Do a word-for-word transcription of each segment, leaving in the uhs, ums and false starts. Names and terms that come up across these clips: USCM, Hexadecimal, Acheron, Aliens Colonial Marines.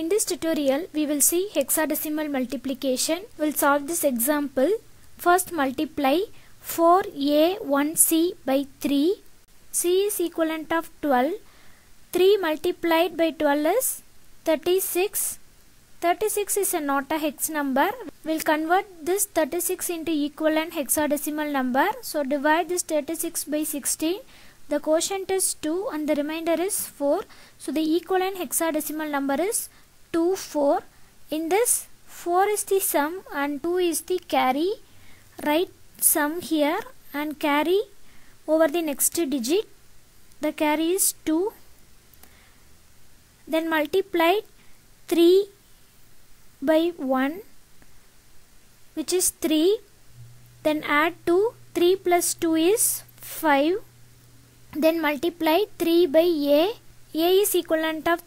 In this tutorial, we will see hexadecimal multiplication. We will solve this example. First, multiply four A one C by three. C is equivalent of twelve. three multiplied by twelve is thirty-six. thirty-six is a not a hex number. We will convert this thirty-six into equivalent hexadecimal number. So, divide this thirty-six by sixteen. The quotient is two and the remainder is four. So, the equivalent hexadecimal number is two four. In this, four is the sum and two is the carry. Write sum here and carry over the next digit. The carry is two. Then multiply three by one, which is three. Then add two. three plus two is five. Then multiply three by a. A is equivalent of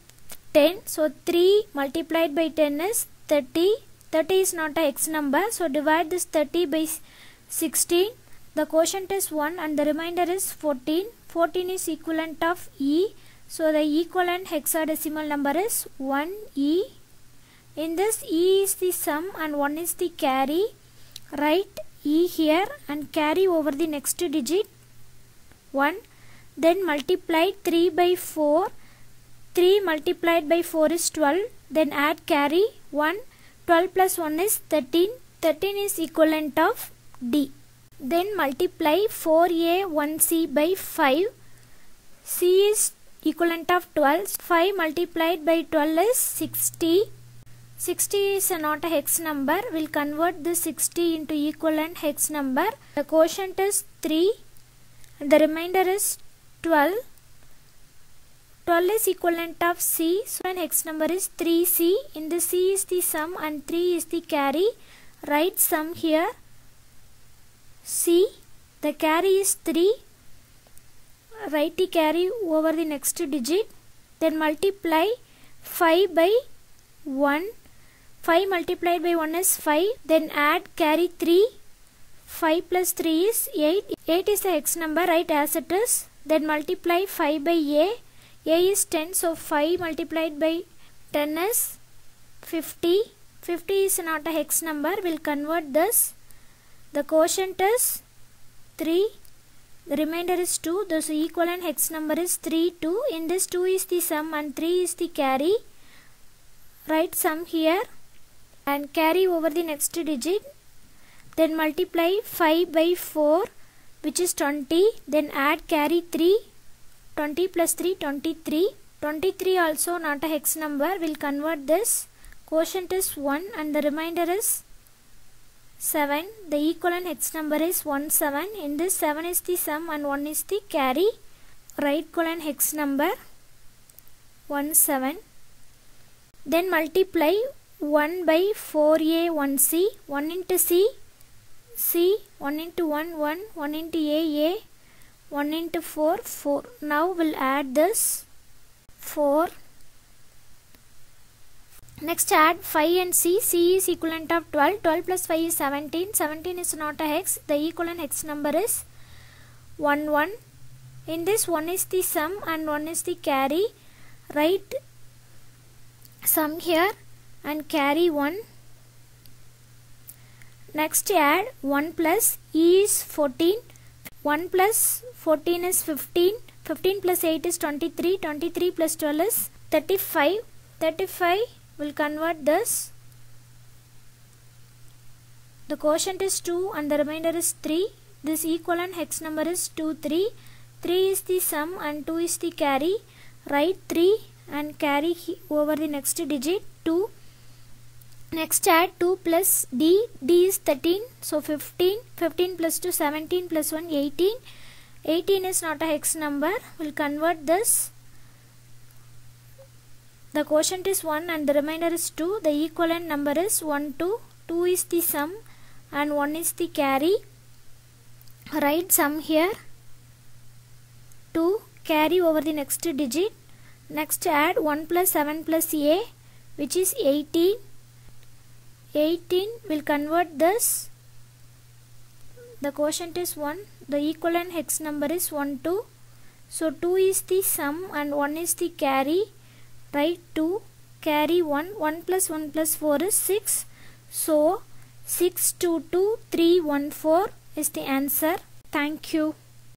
ten. So, three multiplied by ten is thirty. thirty is not a hex number. So, divide this thirty by sixteen. The quotient is one and the remainder is fourteen. fourteen is equivalent of E. So, the equivalent hexadecimal number is one E. In this, E is the sum and one is the carry. Write E here and carry over the next digit. one. Then multiply three by four. three multiplied by four is twelve. Then add carry one. twelve plus one is thirteen. thirteen is equivalent of D. Then multiply four A one C by five. C is equivalent of twelve. five multiplied by twelve is sixty. sixty is a not a hex number. We will convert this sixty into equivalent hex number. The quotient is three. And the remainder is twelve. twelve is equivalent of C. So, an hex number is three C. In the C is the sum and three is the carry. Write sum here. C. The carry is three. Write the carry over the next digit. Then multiply five by one. five multiplied by one is five. Then add carry three. five plus three is eight. eight is the hex number. Write as it is. Then multiply five by A. A is ten. So, five multiplied by ten is fifty. fifty is not a hex number. We will convert this. The quotient is three. The remainder is two. The equivalent hex number is three two. In this, two is the sum and three is the carry. Write sum here and carry over the next digit. Then multiply five by four, which is twenty. Then add carry three. twenty plus three, twenty-three. twenty-three also not a hex number. We will convert this. Quotient is one and the remainder is seven. The equivalent hex number is one seven. In this, seven is the sum and one is the carry. Write colon hex number one seven. Then multiply one by four A one C. one into C. C, one into one, one, one into A, A, one into four, four. Now we'll add this four. Next add five and C. C is equivalent of twelve. twelve plus five is seventeen. seventeen is not a hex. The equivalent hex number is one one. In this, one is the sum and one is the carry. Write sum here and carry one. Next add one plus E is fourteen. one plus fourteen is fifteen. fifteen plus eight is twenty-three. twenty-three plus twelve is thirty-five. thirty-five will convert this. The quotient is two and the remainder is three. This equivalent hex number is two three. three is the sum and two is the carry. Write three and carry over the next digit two. Next add two plus D. D is thirteen. So, fifteen. fifteen plus two, seventeen plus one, eighteen. eighteen is not a hex number. We will convert this. The quotient is one and the remainder is two. The equivalent number is one two. two is the sum and one is the carry. Write sum here. two. Carry over the next digit. Next add one plus seven plus A, which is eighteen. eighteen will convert this. The quotient is one. The equivalent hex number is one two. So, two is the sum and one is the carry. Write two. carry one, one plus one plus four is six. So six two two three one four is the answer. Thank you.